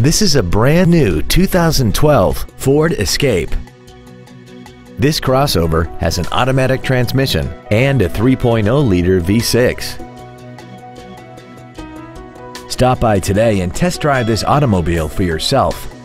This is a brand new 2012 Ford Escape. This crossover has an automatic transmission and a 3.0-liter V6. Stop by today and test drive this automobile for yourself.